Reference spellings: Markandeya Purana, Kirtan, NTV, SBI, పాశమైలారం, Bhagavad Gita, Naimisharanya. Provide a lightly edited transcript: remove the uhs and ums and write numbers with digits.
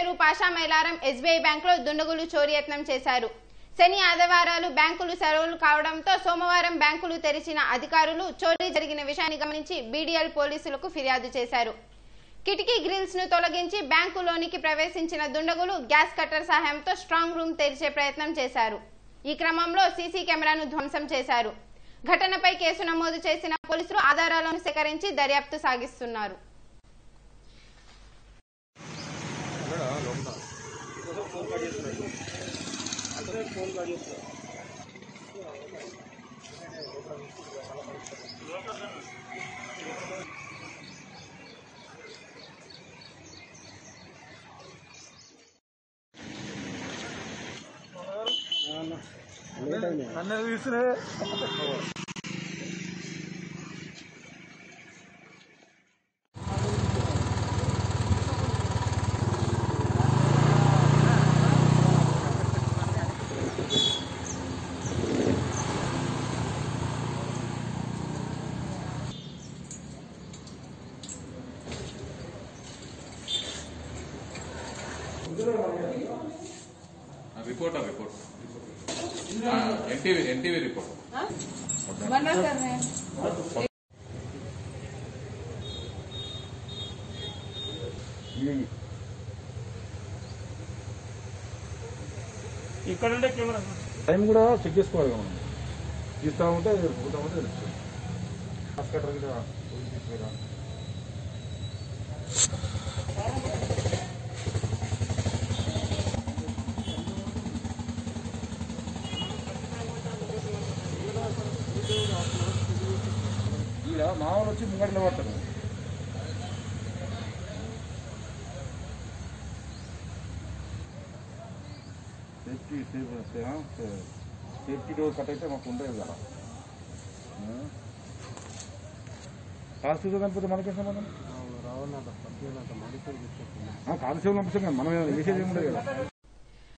Pasha Mailaram SBI Bank lo Dundagulu Chori Yatnam Chesaru. Seni Adavaralu Bankulu Sarulu Kavadamto Somavaram Bankulu Terichina Adhikarulu Chori Jarigina Vishayanni Gamanchi BDL Polisulaku Firyadu Chesaru. Kitiki Grills nu Tolaginchi Bankuloniki Pravesinchina Dundagulu Gas Cutter Sahayamto Strong Room Teriche Prayatnam Chesaru. Ee Kramamlo CC Cameranu Dhamsam Chesaru. Ghatanapai Kesu Namodu Chesina Polisulu Adharalanu Sekarinchi Daryaptu Sagistunnaru. I report. NTV report. Time guda check chesukoవాలి మనం తీస్తా ఉంటే పోతా ఉంటే now let's look at the water. Safety door cut it from a Kundra. Pass to them for the market. Raul, the Manicure.